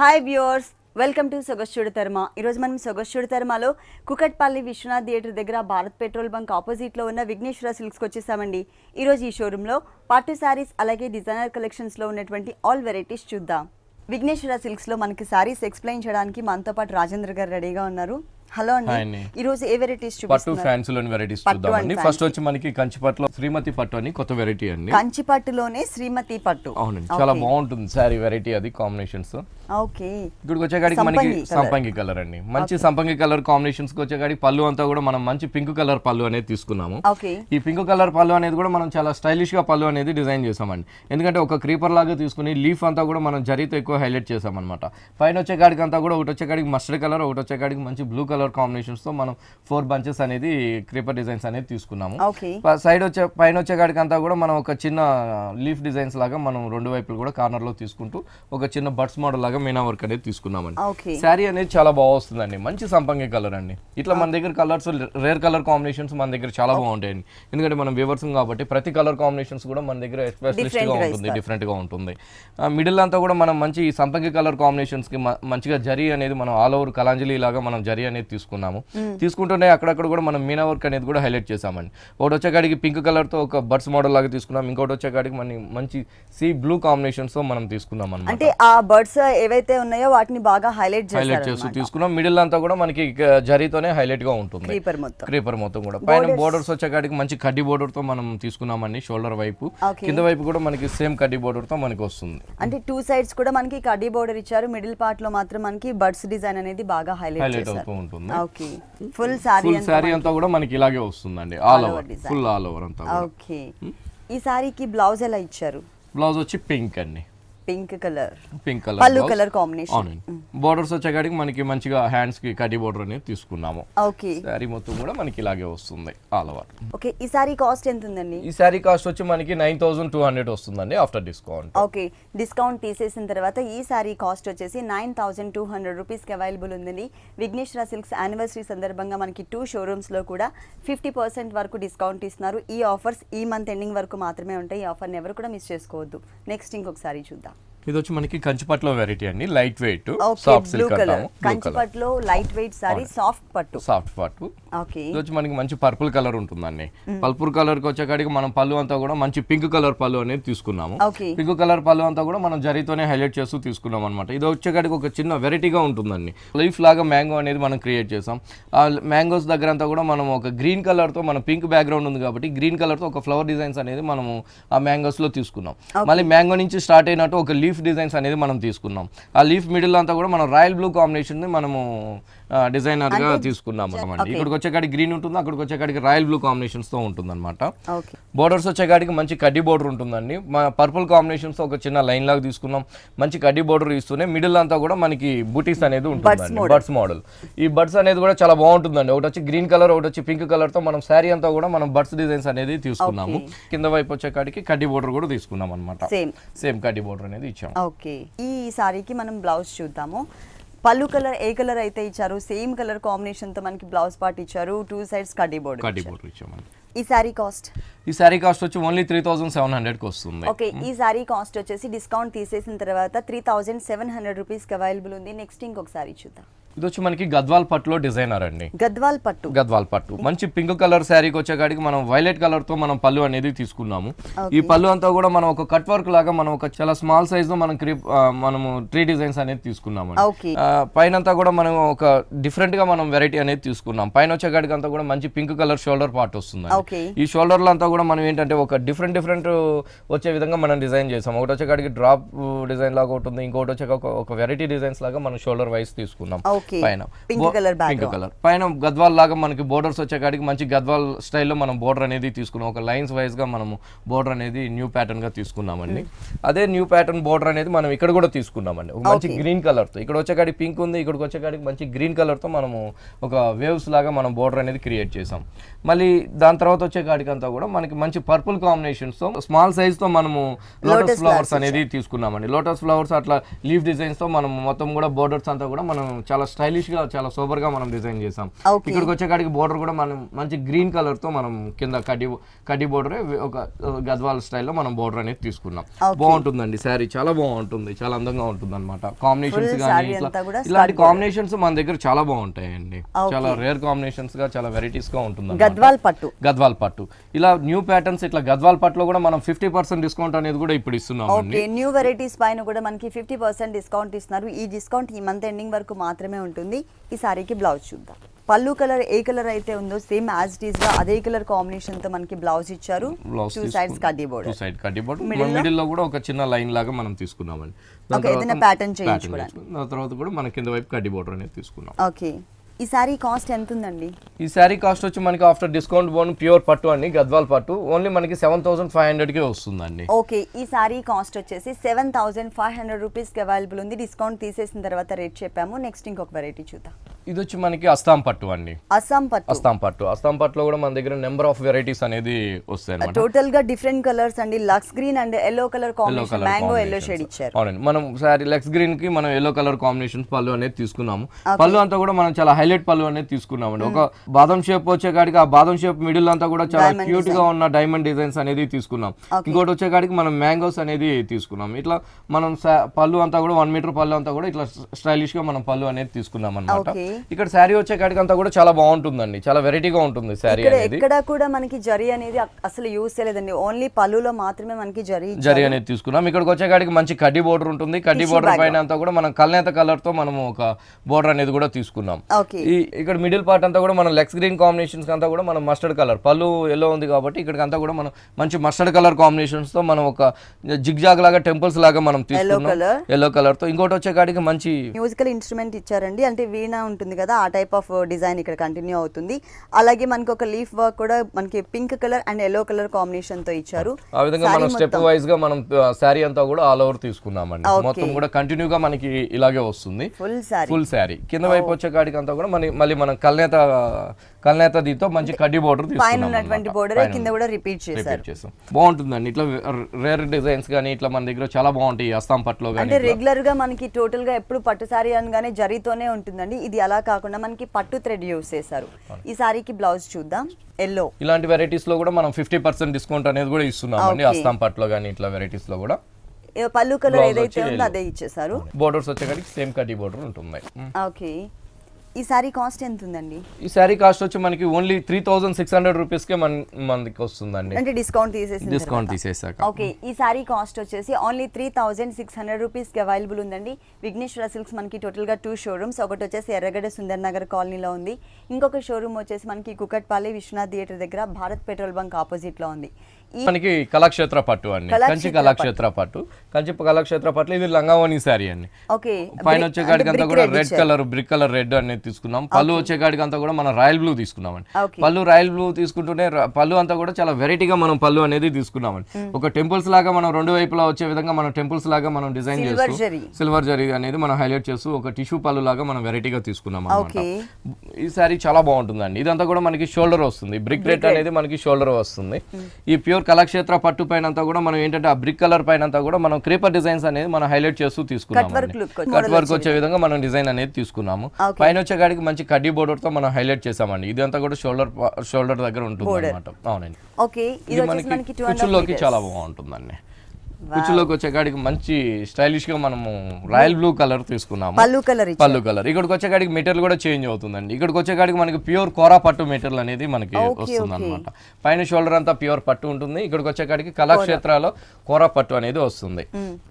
High viewers welcome to सोगसु चूडा Tarama. मैं Sogasu चूडा Tarma Kukatpally Vishwanath theatre दग्गर Bharat petrol bank opposite लो उन्न विघ्नेश्वर सिल्क्स वच्चेसामंडी। ई रोजु ई शोरूम लो पार्टी सारीस अलागे डिजाइनर कलेक्शन्स लो उन्नटुवंटि आल वेराइटीस चूद्दाम। विघ्नेश्वर सिल्क्स लो मनकी सारीस एक्सप्लेन चेयडानिकी मनतो पाटु राजेंद्र गारु रेडीगा उन्नारु। హలో అండి, ఈ రోజు ఏ వెరైటీస్ చూపిస్తున్నారు? పట్టు ఫ్యాన్స్ లోని వెరైటీస్ చూద్దామండి। ఫస్ట్ వచ్చి మనకి కంచిపట్టులో శ్రీమతి పట్టు అని కొత్త వెరైటీ అండి। కంచిపట్టులోనే శ్రీమతి పట్టు, అవునండి, చాలా బాగుంటుంది సారీ వెరైటీ, అది కాంబినేషన్స్। ఓకే, ఇక్కడికి వచ్చేగాడికి మనకి సంపంగి కలర్ అండి, మంచి సంపంగి కలర్ కాంబినేషన్స్ కి వచ్చేగాడికి పల్లు అంతా కూడా మనం మంచి పింక్ కలర్ పల్లు అనేది తీసుకున్నాము। ఈ పింక్ కలర్ పల్లు అనేది కూడా మనం చాలా స్టైలిష్ గా పల్లు అనేది డిజైన్ చేశామండి, ఎందుకంటే ఒక క్రీపర్ లాగా తీసుకుని లీఫ్ అంతా కూడా మనం జరీతో ఎక్కువ హైలైట్ చేశాం అన్నమాట। పైన వచ్చేగాడికి అంతా కూడా ఒకటి వచ్చేగాడికి మస్టర్డ్ కలర్, ఒకటి వచ్చేగాడికి మంచి బ్లూ కలర్ కాంబినేషన్స్ తో మనం 4 బంచెస్ అనేది క్రీపర్ డిజైన్స్ అనేది తీసుకున్నాము। సైడ్ వచ్చే పైన వచ్చే గాడికంతా కూడా మనం ఒక చిన్న లీఫ్ డిజైన్స్ లాగా మనం రెండు వైపులు కూడా కార్నర్ లో తీసుకుంటూ ఒక చిన్న బడ్స్ మోడల్ లాగా మీనా వర్క్ అనేది తీసుకున్నామండి। సారీ అనేది చాలా బాగుస్తుందండి, మంచి సంపంగి కలర్ అండి। ఇట్లా మన దగ్గర కలర్స్ రేర్ కలర్ కాంబినేషన్స్ మన దగ్గర చాలా బాగుంటాయండి, ఎందుకంటే మనం వ్యూవర్స్ కాబట్టి ప్రతి కలర్ కాంబినేషన్స్ కూడా మన దగ్గర ఎక్స్పెషలిస్ట్ గా ఉంటుంది, డిఫరెంట్ గా ఉంటుంది। మిడిల్ అంతా కూడా మనం మంచి సంపంగి కలర్ కాంబినేషన్స్ కి మంచిగా జరీ అనేది మనం ఆల్ ఓవర్ కలాంజలి లాగా మనం జరీ అనేది తీసుకున్నాము। తీసుకుంటూనే అక్కడక్కడ కూడా మనం మీనా వర్క్ అనేది కూడా హైలైట్ చేసామండి। ఒకటి వచ్చేకాడికి పింక్ కలర్ తో ఒక బర్డ్స్ మోడల్ లాగా తీసుకున్నాం, ఇంకోటి వచ్చేకాడికి మనం మంచి సీ బ్లూ కాంబినేషన్స్ తో మనం తీసుకున్నాం అన్నమాట। అంటే ఆ బర్డ్స్ ఏవైతే ఉన్నాయో వాటిని బాగా హైలైట్ చేశారు, హైలైట్ చేసి తీసుకున్నాం। మిడిల్ అంతా కూడా మనకి జరీతోనే హైలైట్ గా ఉంటుంది, క్రీపర్ మొత్తం కూడా। పైన బోర్డర్స్ వచ్చేకాడికి మంచి కడ్డీ బోర్డర్ తో మనం తీసుకున్నామండి, షోల్డర్ వైపు కింద వైపు కూడా మనకి సేమ్ కడ్డీ బోర్డర్ తో మనకి వస్తుంది। అంటే టూ సైడ్స్ కూడా మనకి కడ్డీ బోర్డర్ ఇచ్చారు, మిడిల్ పార్ట్ లో మాత్రం మనకి బర్డ్స్ డిజైన్ అనేది బాగా హైలైట్ అవుతూ ఉంటుంది। ఓకే, ఫుల్ సారీ అంతా కూడా మనకి ఇలాగే వస్తుందండి, all over full all over అంతా। ఓకే, ఈ సారీకి బ్లౌజ్ ఎలా ఇచ్చారు? బ్లౌజ్ వచ్చి పింక్ అండి, పింక్ కలర్ పల్లు కలర్ కాంబినేషన్ అవునండి। బోర్డర్స్ వచ్చేకాడికి మనకి మంచిగా హ్యాండ్స్ కి కడ్డీ బోర్డర్ అనేది తీసుకున్నాము। ఓకే, సారీ మొత్తం కూడా మనకి ఇలాగే వస్తుంది ఆల్ ఓవర్। ఓకే, ఈ సారీ కాస్ట్ ఎంత ఉందండి? ఈ సారీ కాస్ట్ వచ్చి మనకి 9200 వస్తుందండి ఆఫ్టర్ డిస్కౌంట్। ఓకే, డిస్కౌంట్ తీసేసిన తర్వాత ఈ సారీ కాస్ట్ వచ్చేసి 9200 రూపీస్ కి అవైలబుల్ ఉందండి। విఘ్నేశ్వర సిల్క్స్ యానివర్సరీ సందర్భంగా మనకి 2 షోరూమ్స్ లో కూడా 50% వరకు డిస్కౌంట్ ఇస్తున్నారు। ఈ ఆఫర్స్ ఈ మంత్ ఎండింగ్ వరకు మాత్రమే ఉంటాయి, ఈ ఆఫర్ ని ఎవరు కూడా మిస్ చేసుకోవద్దు। నెక్స్ట్ ఇంకొకసారి చూద్దాం, ఇది వచ్చి మనకి కంచిపట్టులో వెరైటీ అండి, లైట్ వెయిట్ సాఫ్ట్ సిల్క్ అంటాము। కంచిపట్టులో లైట్ వెయిట్ సారీ సాఫ్ట్ పట్టు। ఓకే, ఇది వచ్చి మనకి మంచి పర్పుల్ కలర్ ఉంటుందండి। పర్పుల్ కలర్ కి వచ్చేకాడికి మనం పల్లు అంతా కూడా మంచి పింక్ కలర్ పల్లు అనేది తీసుకున్నాము। పింక్ కలర్ పల్లు అంతా కూడా మనం జరీతోనే హైలైట్ చేస్తూ తీసుకున్నాం అనమాట। ఇది వచ్చేకాడికి ఒక చిన్న వెరైటీగా ఉంటుందండి, లీఫ్ లాగా మ్యాంగో అనేది మనం క్రియేట్ చేసాం। ఆ మ్యాంగోస్ దగ్గర అంతా కూడా మనం ఒక గ్రీన్ కలర్ తో, మనం పింక్ బ్యాక్గ్రౌండ్ ఉంది కాబట్టి గ్రీన్ కలర్ తో ఒక ఫ్లవర్ డిజైన్స్ అనేది మనము ఆ మ్యాంగోస్ లో తీసుకున్నాం। మళ్ళీ మ్యాంగో నుంచి స్టార్ట్ అయినట్టు ఒక లీఫ్ డిజైన్స్ అనేది మనం తీసుకున్నాం। ఆ లీఫ్ మిడిల్ అంతా కూడా మనం రాయల్ బ్లూ కాంబినేషన్ ని మనము డిజైనర్ గా తీసుకున్నాం అనమాట। ఇక్కడికి వచ్చేకాడికి గ్రీన్ ఉంటుంది, అక్కడికి వచ్చేకాడికి రాయల్ బ్లూ కాంబినేషన్స్ తో ఉంటుంది అనమాట। బోర్డర్స్ వచ్చేకాడికి మంచి కడ్డీ బోర్డర్ ఉంటుందండి, పర్పుల్ కాంబినేషన్స్ తో ఒక చిన్న లైన్ లాగా తీసుకున్నాం। మంచి కడ్డీ బోర్డర్ ఇస్తూనే మిడిల్ అంతా కూడా మనకి బూటీస్ అనేది ఉంటుందండి, బర్డ్స్ మోడల్। ఈ బర్డ్స్ అనేది కూడా చాలా బాగుంటుందండి, ఒకటి వచ్చి గ్రీన్ కలర్, ఒకటి వచ్చి పింక్ కలర్ తో మనం శారీ అంతా కూడా మనం బర్డ్స్ డిజైన్స్ అనేది తీసుకున్నాము। కింద వైపు వచ్చేకాడికి కడ్డీ బోర్డర్ కూడా తీసుకున్నాం అనమాట, సేమ్ కడ్డీ బోర్డర్ అనేది ఇచ్చాము। ఓకే, ఈ సారీకి మనం బ్లౌజ్ చూద్దాము। పల్లు కలర్ ఏ కలర్ అయితే ఇచ్చారు సేమ్ కలర్ కాంబినేషన్ తో మనకి బ్లౌజ్ పార్ట్ ఇచ్చారు, టూ సైడ్స్ కడ్డీ బోర్డర్ ఇచ్చామండి। ఈ సారీ కాస్ట్ వచ్చి ఓన్లీ 3700 కి వస్తుంది। ఓకే, ఈ సారీ కాస్ట్ వచ్చేసి డిస్కౌంట్ తీసేసిన తర్వాత 3700 రూపీస్ కి అవైలబుల్ ఉంది। నెక్స్ట్ ఇంకొకసారి చూద్దాం, ఇది వచ్చి మనకి గద్వాల్ పట్టులో డిజైనర్ అండి, గద్వాల్ పట్టు మంచి పింక్ కలర్ శారీకి వచ్చేకాడికి మనం వైలెట్ కలర్ తో మనం పళ్ళు అనేది తీసుకున్నాము। ఈ పళ్ళు అంతా కూడా మనం ఒక కట్ వర్క్ లాగా మనం ఒక చాలా స్మాల్ సైజ్ లో మనం ట్రీ డిజైన్స్ అనేది తీసుకున్నామండి। పైన అంతా కూడా మనం ఒక డిఫరెంట్ గా మనం వెరైటీ అనేది తీసుకున్నాం। పైన వచ్చేకాడికి అంతా కూడా మంచి పింక్ కలర్ షోల్డర్ పార్ట్ వస్తుంది। ఈ షోల్డర్ లో అంతా కూడా మనం ఏంటంటే ఒక డిఫరెంట్ వచ్చే విధంగా మనం డిజైన్ చేసాం। ఒకటి వచ్చేకాడికి డ్రాప్ డిజైన్ లాగా ఉంటుంది, ఇంకోటి వచ్చే ఒక వెరైటీ డిజైన్స్ లాగా మనం షోల్డర్ వైస్ తీసుకున్నాం। పైన పింక్ కలర్, పైన గద్వాల్ లాగా మనకి బోర్డర్స్ వచ్చేకాడికి మంచి గద్వాల్ స్టైల్లో మనం బోర్డర్ అనేది తీసుకున్నాం। ఒక లైన్స్ వైజ్ గా మనం బోర్డర్ అనేది న్యూ ప్యాటర్న్ గా తీసుకున్నామండి। అదే న్యూ ప్యాటర్న్ బోర్డర్ అనేది మనం ఇక్కడ కూడా తీసుకున్నామండి, ఒక మంచి గ్రీన్ కలర్ తో। ఇక్కడ వచ్చేకాడికి పింక్ ఉంది, ఇక్కడికి వచ్చేకాడికి మంచి గ్రీన్ కలర్ తో మనము ఒక వేవ్స్ లాగా మనం బోర్డర్ అనేది క్రియేట్ చేసాం। మళ్ళీ దాని తర్వాత వచ్చేకాడికి అంతా కూడా మనకి మంచి పర్పుల్ కాంబినేషన్స్ తో స్మాల్ సైజ్ తో మనము లోటస్ ఫ్లవర్స్ అనేది తీసుకున్నామండి। లోటస్ ఫ్లవర్స్ అట్లా లీఫ్ డిజైన్స్ తో మనం మొత్తం కూడా బోర్డర్స్ అంతా కూడా మనం చాలా స్టైలిష్ గా చాలా సూపర్ గా మనం డిజైన్ చేసాం. ఇక్కడికి వచ్చే కాడికి బోర్డర్ కూడా మనం మంచి గ్రీన్ కలర్ తో మనం కింద కడి బోర్డర్ ఒక గద్వాల్ స్టైల్ లో మనం బోర్డర్ అనేది తీసుకున్నాం. బాగుంటుందండి సారీ, చాలా బాగుంటుంది, చాలా అందంగా ఉంటుందన్నమాట. కాంబినేషన్స్ గాని ఇలాంటి కాంబినేషన్స్ మన దగ్గర చాలా బాగుంటాయండి, చాలా రేర్ కాంబినేషన్స్ గా చాలా వెరైటీస్ గా ఉంటుంది. గద్వాల్ పట్టు ఇలా న్యూ ప్యాటర్న్స్ ఇట్లా గద్వాల్ పట్టులో కూడా మనం 50% డిస్కౌంట్ అనేది కూడా ఇప్పుడు ఇస్తున్నాం అండి. ఓకే, న్యూ వెరైటీస్ పైన కూడా మనకి 50% డిస్కౌంట్ ఇస్తున్నారు. ఈ డిస్కౌంట్ ఈ మంత్ ఎండింగ్ వరకు మాత్రమే ఉంటుంది. ఈ సారీకి బ్లౌజ్ చూద్దాం. పల్లు కలర్ ఏ కలర్ అయితే ఉందో సేమ్ యాజ్ ఇట్ ఈస్ గా అదే కలర్ కాంబినేషన్ తో మనకి బ్లౌజ్ ఇచ్చారు. టూ సైడ్స్ కడ్డీ బోర్డర్, మిడిల్ లో కూడా ఒక చిన్న లైన్ లాగా మనం తీసుకున్నామండి. ఓకే, ఏదైనా ప్యాటర్న్ చేయించుకోవడానికి ఆ తర్వాత కూడా మన కింద వైపు కడ్డీ బోర్డర్ అనేది తీసుకున్నాం. ఓకే, ఈ సారీ కాస్ట్ ఎంత ఉందండి? ఈ సారీ కాస్ట్ వచ్చి మనకి ఆఫ్టర్ డిస్కౌంట్ బోన్ ప్యూర్ పట్టు అండి, గద్వాల్ పట్టు ఓన్లీ మనకి 7500 కే వస్తుందండి. ఓకే, ఈ సారీ కాస్ట్ వచ్చేసి 7500 రూపీస్ కి అవైలబుల్ ఉంది. డిస్కౌంట్ తీసేసిన తర్వాత రేట్ చెప్పాము. నెక్స్ట్ ఇంకొక వెరైటీ చూద్దాం. ఇది వచ్చి మనకి అస్సాం పట్టు. అస్సాం పట్టులో కూడా మన దగ్గర నెంబర్ ఆఫ్ వెరైటీస్ అనేది వస్తాయి. టోటల్ గా డిఫరెంట్ కలర్స్ అండి, Lux green and yellow colour combination, mango yellow shade ఇచ్చారు. అవునండి, మనం సారీ లక్స్ గ్రీన్ కి మనం ఎల్లో కలర్ కాంబినేషన్ పళ్ళు అనేది తీసుకున్నాము. పళ్ళు అంతా కూడా మనం చాలా హైలైట్ పళ్ళు అనేది తీసుకున్నామండి. ఒక బాదం షేప్ వచ్చే కాడికి ఆ బాదం షేప్ మిడిల్ అంతా కూడా చాలా క్యూట్ గా ఉన్న డైమండ్ డిజైన్స్ అనేది తీసుకున్నాం. ఇంకోటి వచ్చే కాడికి మనం మ్యాంగోస్ అనేది తీసుకున్నాం. ఇట్లా మనం పళ్ళు అంతా కూడా 1 మీటర్ పళ్ళు అంతా కూడా ఇట్లా స్టైలిష్ గా మనం పళ్ళు అనేది తీసుకున్నాం అనమాట. ఇక్కడ శారీ వచ్చే కాడికి అంతా కూడా చాలా బాగుంటుందండి, చాలా వెరైటీగా ఉంటుంది శారీ అనేది. ఇక్కడ కూడా మనకి జరీ అనేది అసలు యూస్ చేయలేదండి, ఓన్లీ పళ్ళులో మాత్రమే మనకి జరీ అనేది తీసుకున్నాం. ఇక్కడికి వచ్చే కాడికి మంచి కడ్డీ బోర్డర్ ఉంటుంది. కడ్డీ బోర్డర్ పైన అంతా కూడా మనం కల్నేత కలర్ తో మనం ఒక బోర్డర్ అనేది కూడా తీసుకున్నాం. ఇక్కడ మిడిల్ పార్ట్ అంతా కూడా మనం లెక్స్ గ్రీన్ కాంబినేషన్స్ అంతా కూడా మనం మస్టర్డ్ కలర్, పళ్ళు ఎల్లో ఉంది కాబట్టి ఇక్కడికి అంతా కూడా మనం మంచి మస్టర్డ్ కలర్ కాంబినేషన్స్ తో మనం ఒక జిగ్జాగ్ లాగా టెంపుల్స్ లాగా మనం తీసుకున్నాం ఎల్లో కలర్ తో. ఇంకోటి వచ్చే కాడికి మంచి మ్యూజికల్ ఇన్స్ట్రుమెంట్ ఇచ్చారండి, అంటే వీణ ఉంటుంది కదా ఆ టైప్ ఆఫ్ డిజైన్ ఇక్కడ కంటిన్యూ అవుతుంది. అలాగే మనకి ఒక లీఫ్ వర్క్ కూడా మనకి pink colour and yellow colour combination తో ఇచ్చారు. ఆ విధంగా మనం స్టెప్ వైస్ గా మనం సారీ అంతా కూడా ఆల్ ఓవర్ తీసుకున్నామండి. మొత్తం కూడా కంటిన్యూ గా మనకి ఇలాగే వస్తుంది ఫుల్ సారీ. కింద వైపు వచ్చే కాడికి అంతా కూడా మళ్ళీ మనం కల్నేత దీంతో మంచి కడ్డీ బోర్డర్ తీసుకున్నాం. బోర్డర్ కింద కూడా రిపీట్ చేసాం. బాగుంటుందండి, ఇట్లా రేర్ డిజైన్స్ గానీ ఇట్లా మన దగ్గర చాలా బాగుంటాయి అస్సాం పట్టులో. అంటే రెగ్యులర్ గా మనకి టోటల్ గా ఎప్పుడు పట్టు సారీ అనగానే జరీతోనే ఉంటుందండి, ఇది అలా కాకుండా మనకి పట్టు థ్రెడ్ యూస్ చేశారు. ఈ సారీకి బ్లౌజ్ చూద్దాం. ఎల్లో ఇలాంటి వెరైటీస్ లో కూడా మనం 50% డిస్కౌంట్ అనేది కూడా ఇస్తున్నామండి అస్సాం పట్టులో గానీ ఇట్లా వెరైటీస్ లో కూడా. పల్లు కలర్ ఏదైతే ఉందో అదే ఇచ్చేసారు. బోర్డర్స్ వచ్చేసరికి సేమ్ కడ్డీ బోర్డర్ ఉంటుంది. ఓకే, ఈ సారీ కాస్ట్ ఎంత ఉందండి? ఈ సారీ కాస్ట్ వచ్చి మనకి ఓన్లీ 3600 రూపీస్ కే మనకి వస్తుందండి, అంటే డిస్కౌంట్ తీసేసాక. ఓకే, ఈ సారీ కాస్ట్ వచ్చేసి ఓన్లీ 3600 రూపీస్ కి అవైలబుల్ ఉందండి. విఘ్నేశ్వర సిల్క్స్ మనకి టోటల్ గా 2 షోరూమ్స్, ఒకటి వచ్చేసి ఎర్రగడ్డ సుందర్ నగర్ కాలనీలో ఉంది, ఇంకొక షోరూమ్ వచ్చేసి మనకి కుకట్పల్లి విశ్వనాథ్ థియేటర్ దగ్గర భారత్ పెట్రోల్ బంక్ ఆపోజిట్ లో ఉంది. మనకి కళాక్షేత్ర పట్టు అండి, కంచి కళాక్షేత్ర పట్టు ఇది లంగావని సారీ అండి. పైన వచ్చే కాడికి అంతా కూడా red colour, brick colour red అనేది తీసుకున్నాం. పళ్ళు వచ్చే కాడికి అంతా కూడా మనం రాయల్ బ్లూ తీసుకున్నాం అండి. పళ్ళు రాయల్ బ్లూ తీసుకుంటూనే పళ్ళు అంతా కూడా చాలా వెరైటీగా మనం పళ్ళు అనేది తీసుకున్నామండి. ఒక టెంపుల్స్ లాగా మనం రెండు వైపులా వచ్చే విధంగా మనం టెంపుల్స్ లాగా మనం డిజైన్ చేస్తూ సిల్వర్ జరీ అనేది మనం హైలైట్ చేస్తూ ఒక టిష్యూ పళ్ళు లాగా మనం వెరైటీగా తీసుకున్నాం అన్నమాట. ఈ సారీ చాలా బాగుంటుందండి. ఇదంతా కూడా మనకి షోల్డర్ వస్తుంది, బ్రిక్ రెడ్ అనేది మనకి షోల్డర్ వస్తుంది. ఈ ప్యూర్ కళాక్షేత్ర పట్టు పైన అంతా కూడా మనం ఏంటంటే ఆ బ్రిక్ కలర్ పైన అంతా కూడా మనం క్రీపర్ డిజైన్స్ అనేది మనం హైలైట్ చేస్తూ తీసుకున్నాం. కట్ వర్క్ వచ్చే విధంగా మనం డిజైన్ అనేది తీసుకున్నాము. పైన వచ్చే కాడికి మంచి కడ్డీ బోర్డర్ తో మనం హైలైట్ చేసామండి. ఇది అంతా కూడా షోల్డర్ దగ్గర ఉంటుంది అన్నమాట. అవునండి, కుచ్చుల్లోకి చాలా బాగుంటుందండి. కుచ్చులోకి వచ్చే కాడికి మంచి స్టైలిష్ గా మనము రాయల్ బ్లూ కలర్ తీసుకున్నాము, పల్లు కలర్. ఇక్కడికి వచ్చే కాడికి మెటీరియల్ కూడా చేంజ్ అవుతుందండి. ఇక్కడికి వచ్చే కాడికి మనకి ప్యూర్ కోరా పట్టు మెటీరియల్ అనేది మనకి వస్తుంది అనమాట. పైన షోల్డర్ అంతా ప్యూర్ పట్టు ఉంటుంది. ఇక్కడికి వచ్చే కాడికి కళాక్షేత్రాల్లో కోరా పట్టు అనేది వస్తుంది.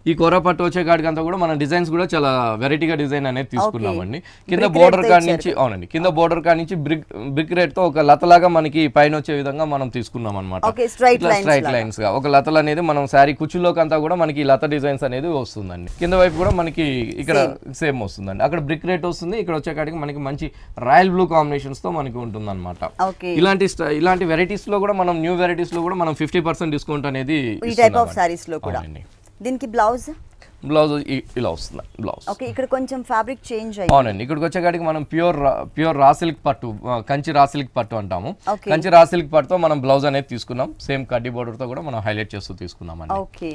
ఈ కోరా పట్టు వచ్చే కాడికి అంతా కూడా మన డిజైన్స్ కూడా చాలా వెరైటీగా డిజైన్ అనేది తీసుకున్నామండి. కింద బోర్డర్ కానించి బ్రిక్ రేట్ తో ఒక లతలాగా మనకి పైన వచ్చే విధంగా మనం తీసుకున్నాం అనమాట. స్ట్రైట్ లైన్స్ గా ఒక లతలు అనేది మనం శారీ కుచ్చులో అంతా కూడా మనకి లత డిజైన్స్ అనేది వస్తుందండి. కింద వైపు కూడా మనకి ఇక్కడ సేమ్ వస్తుందండి. అక్కడ బ్రిక్ రేట్ వస్తుంది, ఇక్కడ వచ్చే కాడికి మనకి మంచి రాయల్ బ్లూ కాంబినేషన్స్ తో మనకి ఉంటుంది అనమాట. ఇలాంటి వెరైటీస్ లో కూడా మనం న్యూ వెరైటీస్ లో కూడా మనం 50% డిస్కౌంట్ అనేది. దీనికి బ్లౌజ్ బ్లౌజ్ ఇలా వస్తుంది బ్లౌజ్. ఓకే ఇక్కడ కొంచెం ఫ్యాబ్రిక్ చేంజ్ అయ్యింది. అవునండి ఇక్కడికి వచ్చేకాడికి మనం ప్యూర్ రా సిల్క్ పట్టు కంచి రా సిల్క్ పట్టు అంటాము. కంచి రా సిల్క్ పట్టుతో మనం బ్లౌజ్ అనేది తీసుకున్నాం. సేమ్ కడ్డీ బోర్డర్ తో కూడా మనం హైలైట్ చేస్తూ తీసుకున్నాం అండి. ఓకే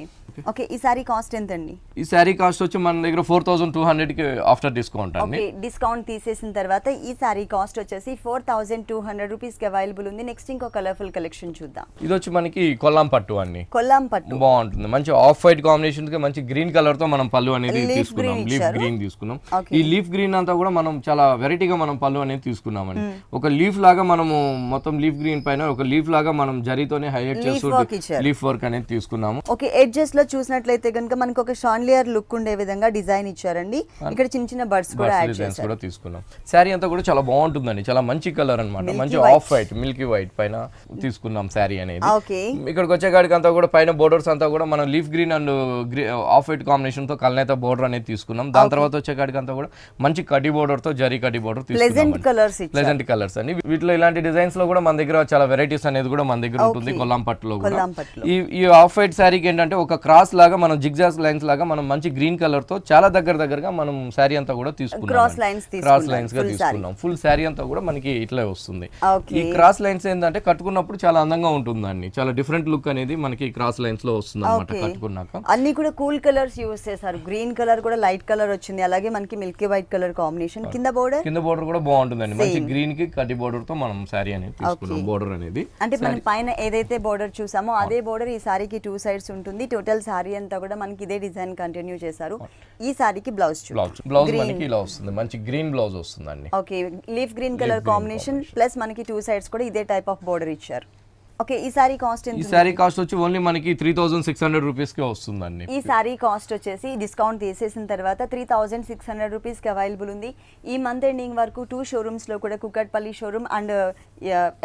ఓకే ఈ సారీ కాస్ట్ ఎంత అండి? ఈ సారీ కాస్ట్ వచ్చి మన దగ్గర 4200 కి ఆఫ్టర్ డిస్కౌంట్ అండి. ఓకే డిస్కౌంట్ తీసేసిన తర్వాత ఈ సారీ కాస్ట్ వచ్చేసి 4200 రూపాయస్ కి అవైలబుల్ ఉంది. నెక్స్ట్ ఇంకో కలర్ఫుల్ కలెక్షన్ చూద్దాం. ఇది వచ్చి మనకి కొల్లాం పట్టు అండి. కొల్లాం పట్టు బాగుంటుంది మంచి ఆఫ్ వైట్ కాంబినేషన్ కి మంచి గ్రీన్ కలర్ తో మనం పల్లు అనేది తీసుకున్నాం. లీఫ్ గ్రీన్ తీసుకున్నాం. ఈ లీఫ్ గ్రీన్ అంతా కూడా మనం చాలా వెరైటీగా మనం పల్లు అనేది తీసుకున్నాం అండి. ఒక లీఫ్ లాగా మనము మొత్తం లీఫ్ గ్రీన్ పైన ఒక లీఫ్ లాగా మనం జరీతోనే హైలైట్ చేస్తూ లీఫ్ వర్క్ అనేది తీసుకున్నాము. ఓకే ఎడ్జెస్ లో చూసినట్లయితే గనుక మనకు ఒక షాన్లియర్ లుక్ ఉండే విధంగా డిజైన్ ఇచ్చారండి. ఇక్కడ చిన్న చిన్న బర్డ్స్ కూడా యాడ్ చేశారు కూడా తీసుకున్నాం. సారీ అంతా కూడా చాలా బాగుంటుందండి. చాలా మంచి కలర్ అన్నమాట. మంచి ఆఫ్ వైట్ మిల్కీ వైట్ పైన తీసుకున్నాం సారీ అనేది. ఓకే ఇక్కడికి వచ్చే కాడికి అంతా కూడా పైన బోర్డర్స్ అంతా కూడా మనం leaf green and off white combination తో కల్నేత బోర్డర్ అనేది తీసుకున్నాం. దాని తర్వాత వచ్చే కాడికి అంతా కూడా మంచి కడ్డీ బోర్డర్ తో జరీ కడ్డీ బోర్డర్ ప్లెజెంట్ కలర్స్ అండి. వీటిలో ఇలాంటి డిజైన్స్ లో కూడా మన దగ్గర చాలా వెరైటీస్ అనేది కూడా మన దగ్గర ఉంటుంది. కొల్లాం పట్టులో కూడా ఈ ఆఫ్ వైట్ సారీకి ఏంటంటే ఒక క్రాస్ లాగా మనం జిగ్జాగ్ లైన్స్ లాగా మనం మంచి గ్రీన్ కలర్ తో చాలా దగ్గరగా మనం సారీ అంతా కూడా తీసుకున్నాం. క్రాస్ లైన్స్ గా తీసుకున్నాం. ఫుల్ సారీ అంతా కూడా మనకి ఇట్లా వస్తుంది. ఈ క్రాస్ లైన్స్ ఏంటంటే కట్టుకున్నప్పుడు చాలా అందంగా ఉంటుందండి. చాలా డిఫరెంట్ లుక్ అనేది మనకి క్రాస్ లైన్స్ లో వస్తుంది అన్నమాట. కట్టుకున్నాక అన్ని కూడా కూల్ కలర్స్ చేశారు. గ్రీన్ కలర్ కూడా లైట్ కలర్ వచ్చింది. అలాగే మనకి మిల్కీ వైట్ కలర్ కాంబినేషన్. కింద బోర్డర్ కూడా బాగుంటుందండి. మంచి గ్రీన్ కి కడ్డీ బోర్డర్ తో మనం సారీ అనేది తీసుకున్నాం. బోర్డర్ అనేది అంటే మనం పైన ఏదైతే బోర్డర్ చూసామో అదే బోర్డర్ ఈ సారీకి 2 sides ఉంటుంది. టోటల్ సారీ అంతా కూడా మనకి ఇదే డిజైన్ కంటిన్యూ చేశారు. ఈ సారీకి బ్లౌజ్ మనకి ఇలా వస్తుంది. మంచి గ్రీన్ బ్లౌజ్ వస్తుందండి. Okay leaf green colour combination plus మనకి 2 sides కూడా ఇదే టైప్ ఆఫ్ బోర్డర్ ఇచ్చారు. ఓకే ఈ సారీ కాస్ట్ ఎంత? ఈ సారీ కాస్ట్ వచ్చి ఓన్లీ మనకి 3600 రూపాయస్ కి వస్తుందండి. ఈ సారీ కాస్ట్ వచ్చేసి డిస్కౌంట్ తీసేసిన తర్వాత 3600 రూపాయస్ కి అవైలబుల్ ఉంది. ఈ మంత్ ఎండింగ్ వరకు 2 showrooms లో కూడా Kukatpally showroom and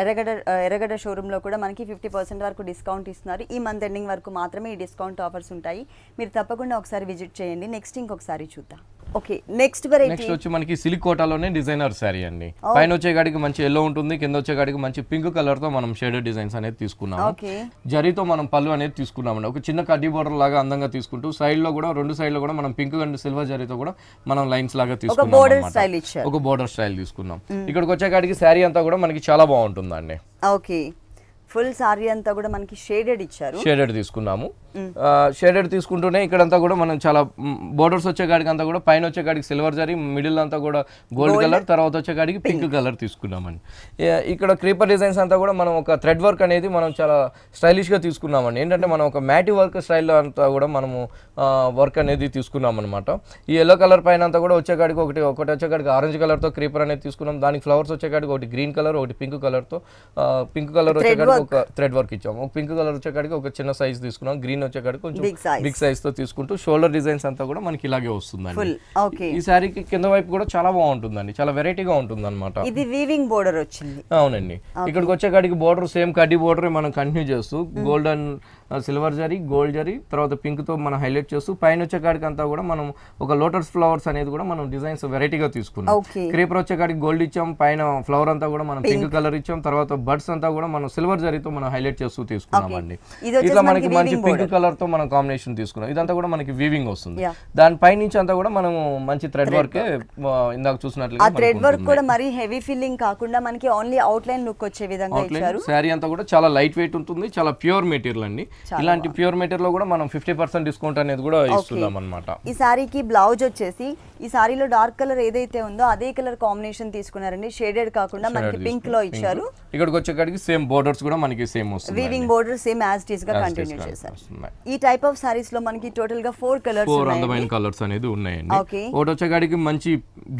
Erragadda showroom లో కూడా మనకి 50% వరకు డిస్కౌంట్ ఇస్తున్నారు. ఈ మంత్ ఎండింగ్ వరకు మాత్రమే ఈ డిస్కౌంట్ ఆఫర్స్ ఉంటాయి. మీరు తప్పకుండా ఒకసారి విజిట్ చేయండి. నెక్స్ట్ ఇంకొకసారి చూద్దాం. ఓకే నెక్స్ట్ వచ్చి మనకి సిలికోటాలోనే డిజైనర్ సారీ అండి. పైన వచ్చే కాడికి మంచి ఎల్లో ఉంటుంది. కింద వచ్చే కాడికి మంచి పింక్ కలర్ తో మనం షేడెడ్ డిజైన్స్ అనేది తీసుకున్నాము. జరీతో మనం పళ్ళు అనేది తీసుకున్నామండి. ఒక చిన్న కడ్డీ బోర్డర్ లాగా అందంగా తీసుకుంటూ సైడ్ లో కూడా 2 sides లో కూడా మనం పింక్ అండ్ సిల్వర్ జరీతో కూడా మనం లైన్స్ లాగా తీసుకున్నాం. ఒక బోర్డర్ స్టైల్ తీసుకున్నాం. ఇక్కడికి వచ్చే కాడికి సారీ అంతా కూడా మనకి చాలా బాగుంటుందండి. ఓకే ఫుల్ సారీ అంతా కూడా మనకి షేడెడ్ ఇచ్చారు. షేడెడ్ తీసుకున్నాము. షేడెడ్ తీసుకుంటూనే ఇక్కడంతా కూడా మనం చాలా బోర్డర్స్ వచ్చే కాడికి అంతా కూడా పైన వచ్చే కాడికి సిల్వర్ జరీ, మిడిల్ అంతా కూడా గోల్డ్ కలర్, తర్వాత వచ్చే కాడికి పింక్ కలర్ తీసుకున్నామండి. ఇక్కడ క్రీపర్ డిజైన్స్ అంతా కూడా మనం ఒక థ్రెడ్ వర్క్ అనేది మనం చాలా స్టైలిష్ గా తీసుకున్నామండి. ఏంటంటే మనం ఒక మ్యాటి వర్క్ స్టైల్లో అంతా కూడా మనము వర్క్ అనేది తీసుకున్నాం అనమాట. ఈ ఎల్లో కలర్ పైన అంతా కూడా వచ్చే కాడికి ఒకటి వచ్చే కాడికి ఆరెంజ్ కలర్ తో క్రీపర్ అనేది తీసుకున్నాం. దానికి ఫ్లవర్స్ వచ్చే కాడికి ఒకటి గ్రీన్ కలర్, ఒకటి పింక్ కలర్ తో పింక్ కలర్ వచ్చే కాడికి ఒక థ్రెడ్ వర్క్ ఇచ్చాము. పింక్ కలర్ వచ్చే కాడికి ఒక చిన్న సైజ్ తీసుకున్నాం. గ్రీన్ వచ్చే కాడికి కొంచెం బిగ్ సైజ్ తో తీసుకుంటూ షోల్డర్ డిజైన్స్ అంతా కూడా మనకి ఇలాగే వస్తుందండి. ఈ సారీకి కింద వైపు కూడా చాలా బాగుంటుందండి. చాలా వెరైటీగా ఉంటుంది అనమాట. ఇది వీవింగ్ బోర్డర్ వచ్చింది. అవునండి ఇక్కడికి వచ్చే కాడికి బోర్డర్ సేమ్ కడ్డీ బోర్డర్ మనం కంటిన్యూ చేస్తూ golden silver zari, gold zari, తర్వాత పింక్ తో మనం హైలైట్ చేస్తూ పైన వచ్చే కాడికి అంతా కూడా మనం ఒక లోటస్ ఫ్లవర్స్ అనేది కూడా మనం డిజైన్స్ వెరైటీగా తీసుకున్నాం. క్రీపర్ వచ్చే కాడికి గోల్డ్ ఇచ్చాం, పైన ఫ్లవర్ అంతా కూడా మనం పింక్ కలర్ ఇచ్చాం, తర్వాత బర్డ్స్ అంతా కూడా మనం సిల్వర్ జరీతో మనం హైలైట్ చేస్తూ తీసుకున్నామండి. ఇట్లా మనకి మంచి పింక్ కలర్ తో మనం కాంబినేషన్ తీసుకున్నాం. ఇదంతా కూడా మనకి వీవింగ్ వస్తుంది. దానిపై నుంచి అంతా కూడా మనం మంచి థ్రెడ్ వర్క్ ఇందాక చూసినట్లుగా థ్రెడ్ వర్క్ కూడా మరి హెవీ ఫీలింగ్ కాకుండా మనకి ఓన్లీ అవుట్ లైన్ లుక్ వచ్చే విధంగా ఇచ్చారు. సారీ అంతా కూడా చాలా లైట్ వెయిట్ ఉంటుంది. చాలా ప్యూర్ మెటీరియల్ అండి. ఇలాంటి ప్యూర్ మెటీరియల్ లో కూడా మనం 50% డిస్కౌంట్ అనేది కూడా ఇస్తున్నాం అన్నమాట. ఈ సారీకి బ్లౌజ్ వచ్చేసి ఈ సారీలో డార్క్ కలర్ ఏదైతే ఉందో అదే కలర్ కాంబినేషన్ తీసుకున్నారండి. షేడెడ్ కాకుండా మనకి పింక్ లో ఇచ్చారు. ఇక్కడికి వచ్చేకాడికి సేమ్ బోర్డర్స్ కూడా మనకి సేమ్ వస్తుంది. Weaving border same as it is గా కంటిన్యూ చేశారు. ఈ టైప్ ఆఫ్ సారీస్ లో మనకి టోటల్ గా 4 colors అందమైన కలర్స్ అనేది ఉన్నాయండి. ఒకటి వచ్చేకాడికి మంచి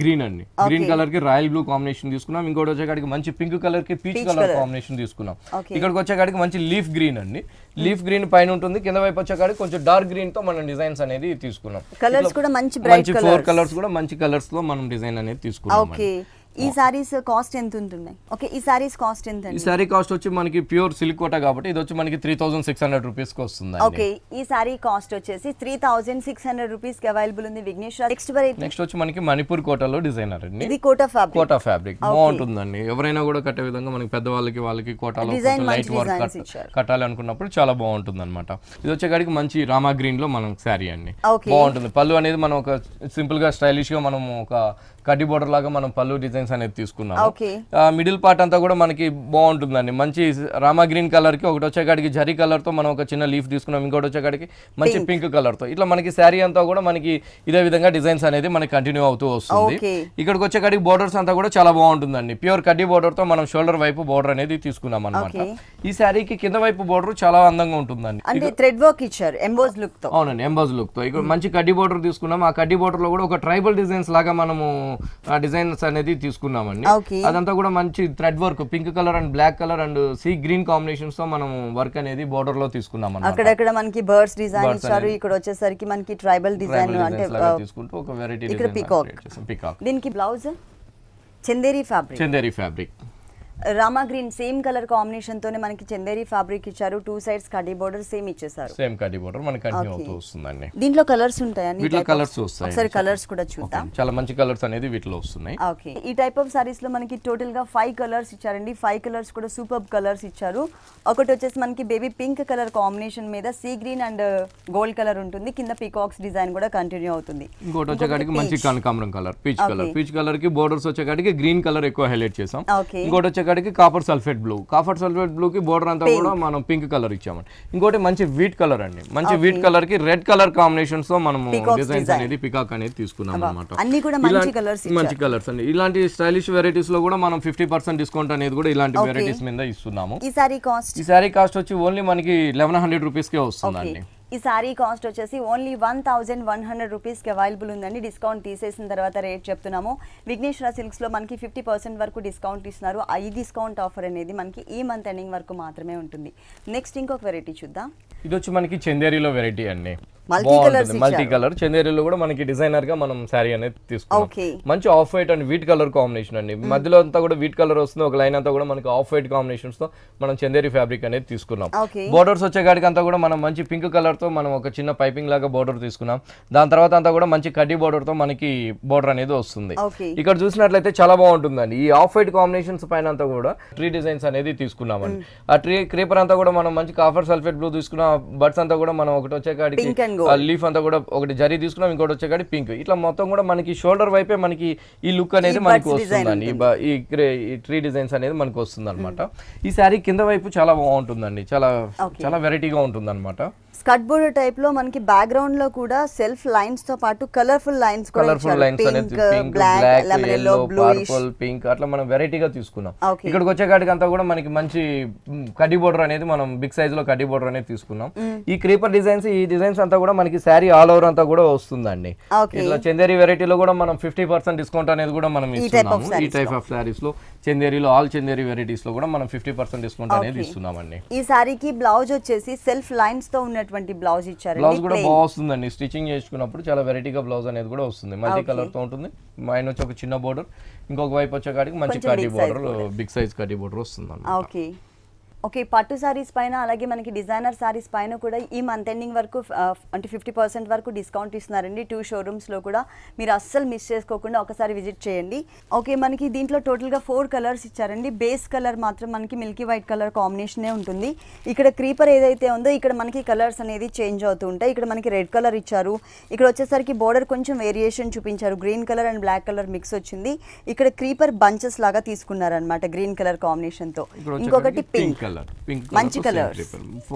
గ్రీన్ అండి. గ్రీన్ కలర్ కి రాయల్ బ్లూ కాంబినేషన్ తీసుకున్నాం. ఇంకోటి వచ్చేకాడికి మంచి పింక్ కలర్ కి పీచ్ కలర్ కాంబినేషన్ తీసుకున్నాం. ఇక్కడికి వచ్చేకాడికి మంచి లీఫ్ గ్రీన్ అండి. లీఫ్ గ్రీన్ పైన ఉంటుంది. కింద వైపు వచ్చేకాడికి కొంచెం డార్క్ గ్రీన్ తో మనం డిజైన్స్ అనేది తీసుకున్నాం. కలర్స్ కూడా మంచి బ్రైట్ కలర్స్, 4 colors కూడా మంచి కలర్స్ లో మనం డిజైన్ అనేది తీసుకున్నాం. ఈ సారీస్ కాస్ట్ ఎంత ఉంటుంది? ఓకే ఈ సారీస్ కాస్ట్ ఎంత అండి? ఈ సారీ కాస్ట్ వచ్చి మనకి ప్యూర్ సిల్క్ కోట కాబట్టి ఇది వచ్చి మనకి 3600 రూపాయస్ వస్తుందండి. ఓకే ఈ సారీ కాస్ట్ వచ్చేసి 3600 రూపాయస్ కి అవైలబుల్ ఉంది విఘ్నేశ్వర్. నెక్స్ట్ వచ్చి మనకి మణిపూర్ కోటలో డిజైనర్ అండి. ఇది కోట ఫ్యాబ్రిక్ బాగుంటుందండి. ఎవరైనా కూడా కట్టే విధంగా మనకి పెద్ద వాళ్ళకి వాళ్ళకి కోటలో లైట్ వర్క్ కట్టాలి అనుకున్నప్పుడు చాలా బాగుంటుందన్నమాట. ఇది వచ్చే గాడికి మంచి రామా గ్రీన్ లో మనం సారీ అండి బాగుంటుంది. పల్లు అనేది మనం ఒక సింపుల్ గా స్టైలిష్ గా మనం ఒక కడ్డీ బోర్డర్ లాగా మనం పల్లు డిజైన్స్ అనేది తీసుకున్నాం. మిడిల్ పార్ట్ అంతా కూడా మనకి బాగుంటుందండి. మంచి రామా గ్రీన్ కలర్ కి ఒకటి వచ్చేకాడికి జరీ కలర్ తో మనం ఒక చిన్న లీఫ్ తీసుకున్నాం. ఇంకోటి వచ్చేకాడికి మంచి పింక్ కలర్ తో ఇట్లా మనకి శారీ అంతా కూడా మనకి ఇదే విధంగా డిజైన్స్ అనేది మనకి కంటిన్యూ అవుతూ వస్తుంది. ఇక్కడికి వచ్చేకాడికి బోర్డర్స్ అంతా కూడా చాలా బాగుంటుందండి. ప్యూర్ కడ్డీ బోర్డర్ తో మనం షోల్డర్ వైపు బోర్డర్ అనేది తీసుకున్నాం అనమాట. ఈ శారీకి కింద వైపు బోర్డర్ చాలా అందంగా ఉంటుందండి. అవునండి ఎంబోజ్ లుక్ తో ఇక్కడ మంచి కడ్డీ బోర్డర్ తీసుకున్నాం. ఆ కడ్డీ బోర్డర్ లో కూడా ఒక ట్రైబల్ డిజైన్స్ లాగా మనము ఆ డిజైన్స్ అనేది తీసుకున్నామండి. అదంతా కూడా మంచి thread work pink colour and black colour and sea green combinations తో మనం వర్క్ అనేది బోర్డర్ లో తీసుకున్నాం అన్నమాట. అక్కడక్కడ మనకి బర్డ్స్ డిజైన్ ఇచ్చారు. ఇక్కడ వచ్చేసరికి మనకి ట్రైబల్ డిజైన్ అంటే తీసుకుంటూ ఒక వెరైటీ డిజైన్ పికాక్. దీనికి blouse Chanderi fabric Rama green same colour combination తోనే మనకి చందేరి ఫ్యాబ్రిక్ ఇచ్చారు. టూ సైడ్స్ కడ్డీ బోర్డర్ సేమ్ ఇచ్చేసారు. సేమ్ కడ్డీ బోర్డర్ మనకి కంటిన్యూ అవుతూ వస్తుందండి. దీంట్లో కలర్స్ ఉంటాయని వీటిలో కలర్స్ వస్తాయి. ఒకసారి కలర్స్ కూడా చూద్దాం. చాలా మంచి కలర్స్ అనేది వీటిలో వస్తున్నాయి. ఓకే ఈ టైప్ ఆఫ్ సారీస్ లో మనకి టోటల్ గా 5 కలర్స్ ఇచ్చారండి. 5 కలర్స్ కూడా సూపర్బ్ కలర్స్ ఇచ్చారు. ఒకటి వచ్చేసి మనకి బేబీ పింక్ కలర్ కాంబినేషన్ మీద sea green and gold colour ఉంటుంది. కింద పీకాక్స్ డిజైన్ కూడా కంటిన్యూ అవుతుంది. ఇంకోటి వచ్చేకాడికి మంచి కనకాంబరం కలర్ పీచ్ కలర్ కి బోర్డర్స్ వచ్చేకాడికి గ్రీన్ కలర్ ఎక్కువ హైలైట్ చేసాం. ఇంకోటి వచ్చే కాపర్ సల్ఫేట్ బ్లూ కి బోర్డర్ అంతా కూడా మనం పింక్ కలర్ ఇచ్చాము. ఇంకోటి మంచి వీట్ కలర్ అండి. మంచి వీట్ కలర్ కి రెడ్ కలర్ కాంబినేషన్స్ లో మనం డిజైన్స్ అనేది పికాక్ అనేది తీసుకున్నాం అన్నమాట. అన్ని కూడా మంచి కలర్స్ ఇచ్చారు. మంచి కలర్స్ అండి. ఇలాంటి స్టైలిష్ వెరైటీస్ లో కూడా మనం 50% డిస్కౌంట్ అనేది కూడా ఇలాంటి వెరైటీస్ మీద ఇస్తున్నాము. ఈ సారీ కాస్ట్ వచ్చి ఓన్లీ మనకి 1100 రూపాయస్ కే వస్తుందండి. ఈ సారీ కాస్ట్ వచ్చేసి ఓన్లీ 1100 రూపీస్కి అవైలబుల్ ఉందండి. డిస్కౌంట్ తీసేసిన తర్వాత రేట్ చెప్తున్నాము. విఘ్నేశ్వర సిల్క్స్లో మనకి 50% వరకు డిస్కౌంట్ ఇస్తున్నారు. ఆ ఈ డిస్కౌంట్ ఆఫర్ అనేది మనకి ఈ మంత్ ఎండింగ్ వరకు మాత్రమే ఉంటుంది. నెక్స్ట్ ఇంకొక వెరైటీ చూద్దాం. ఇది వచ్చి మనకి చందేరిలో వెరైటీ అండి. మల్టీ కలర్ చందేరిలో కూడా మనకి డిజైనర్ గా మనం సారీ అనేది తీసుకున్నాం. మంచి off white and wheat colour combination అండి. మధ్యలో అంతా కూడా వీట్ కలర్ వస్తుంది. ఒక లైన్ అంతా కూడా మనకి ఆఫ్ వైట్ కాంబినేషన్స్ తో మనం చందేరి ఫ్యాబ్రిక్ అనేది తీసుకున్నాం. బోర్డర్స్ వచ్చేకాడికి అంతా కూడా మనం మంచి పింక్ కలర్ తో మనం ఒక చిన్న పైపింగ్ లాగా బోర్డర్ తీసుకున్నాం. దాని తర్వాత అంతా కూడా మంచి కడ్డీ బోర్డర్ తో మనకి బోర్డర్ అనేది వస్తుంది. ఇక్కడ చూసినట్లయితే చాలా బాగుంటుందండి. ఈ ఆఫ్ వైట్ కాంబినేషన్స్ పైన అంతా కూడా ట్రీ డిజైన్స్ అనేది తీసుకున్నామండి. ఆ ట్రీ క్రీపర్ అంతా కూడా మనం మంచి కాపర్ సల్ఫేట్ బ్లూ తీసుకున్నాం. బర్డ్స్ అంతా కూడా మనం ఒకటి వచ్చేకాడికి లీఫ్ అంతా కూడా ఒకటి జరీ తీసుకున్నాం. ఇంకోటి వచ్చేకాడి పింక్. ఇట్లా మొత్తం కూడా మనకి షోల్డర్ వైపే మనకి ఈ లుక్ అనేది మనకి వస్తుందండి. ఈ ట్రీ డిజైన్స్ అనేది మనకు వస్తుంది అనమాట. ఈ సారీ కింద వైపు చాలా బాగుంటుందండి. చాలా చాలా వెరైటీగా ఉంటుంది అనమాట. స్కర్ట్ బోర్డర్ టైప్ లో మనకి బ్యాక్ గ్రౌండ్ లో కూడా సెల్ఫ్ లైన్స్ తో పాటు colourful lines pink, black, lemon yellow, purple, pink అట్లా మనం వెరైటీగా తీసుకున్నాం. ఇక్కడికి వచ్చేకాడికి అంతా కూడా మనకి మంచి కడ్డీ బోర్డర్ అనేది మనం బిగ్ సైజ్ లో కడ్డీ బోర్డర్ అనేది తీసుకున్నాం. ఈ క్రీపర్ డిజైన్స్ అంతా కూడా మనకి సారీ ఆల్ ఓవర్ అంతా కూడా వస్తుందండి. ఇట్లా చందేరి వెరైటీలో కూడా మనం 50% డిస్కౌంట్ అనేది కూడా మనం ఇస్తున్నాము. ఈ టైప్ ఆఫ్ సారీస్ లో చందేరిలో ఆల్ చందేరి వెరైటీస్ లో కూడా మనం 50% డిస్కౌంట్ అనేది ఇస్తున్నామండి. ఈ సారీకి బ్లౌజ్ వచ్చేసి సెల్ఫ్ లైన్స్ తో ఉన్న బ్లౌజ్ ఇచ్చారు. బ్లౌజ్ కూడా బాగుంటుందండి. స్టిచింగ్ చేసుకున్నప్పుడు చాలా వెరైటీగా బ్లౌజ్ అనేది కూడా వస్తుంది. మల్టీ కలర్ తో ఉంటుంది. మైన వచ్చి ఒక చిన్న బోర్డర్, ఇంకొక వైపు వచ్చేకాడికి మంచి కడ్డీ బోర్డర్, బిగ్ సైజ్ కడ్డీ బోర్డర్ వస్తుంది. ఓకే పట్టు సారీస్ పైన అలాగే మనకి డిజైనర్ సారీస్ పైన కూడా ఈ మంత్ ఎండింగ్ వరకు అంటే 50% వరకు డిస్కౌంట్ ఇస్తున్నారండి. 2 షోరూమ్స్లో కూడా మీరు అస్సలు మిస్ చేసుకోకుండా ఒకసారి విజిట్ చేయండి. ఓకే మనకి దీంట్లో టోటల్గా 4 కలర్స్ ఇచ్చారండి. బేస్ కలర్ మాత్రం మనకి మిల్కీ వైట్ కలర్ కాంబినేషనే ఉంటుంది. ఇక్కడ క్రీపర్ ఏదైతే ఉందో ఇక్కడ మనకి కలర్స్ అనేది చేంజ్ అవుతూ ఉంటాయి. ఇక్కడ మనకి రెడ్ కలర్ ఇచ్చారు. ఇక్కడ వచ్చేసరికి బోర్డర్ కొంచెం వేరియేషన్ చూపించారు. Green colour and black colour mix వచ్చింది. ఇక్కడ క్రీపర్ బంచెస్ లాగా తీసుకున్నారనమాట గ్రీన్ కలర్ కాంబినేషన్తో. ఇంకొకటి పింక్. విఘ్నేశ్వర సిల్క్స్